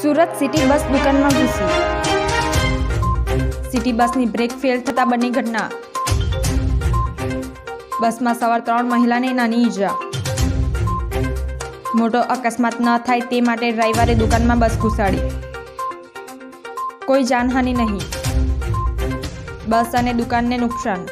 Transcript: Surat city bus દુકાનમાં ઘૂસી, city બસની બ્રેક ફેલ થતા બની ઘટના। બસમાં સવાર 3 મહિલાને નાની ઈજા। મોટો અકસ્માત ન થાય તે માટે રવિવારે દુકાનમાં બસ ઘૂસાડી, કોઈ જાનહાનિ નહીં। બસ અને દુકાનને નુકસાન।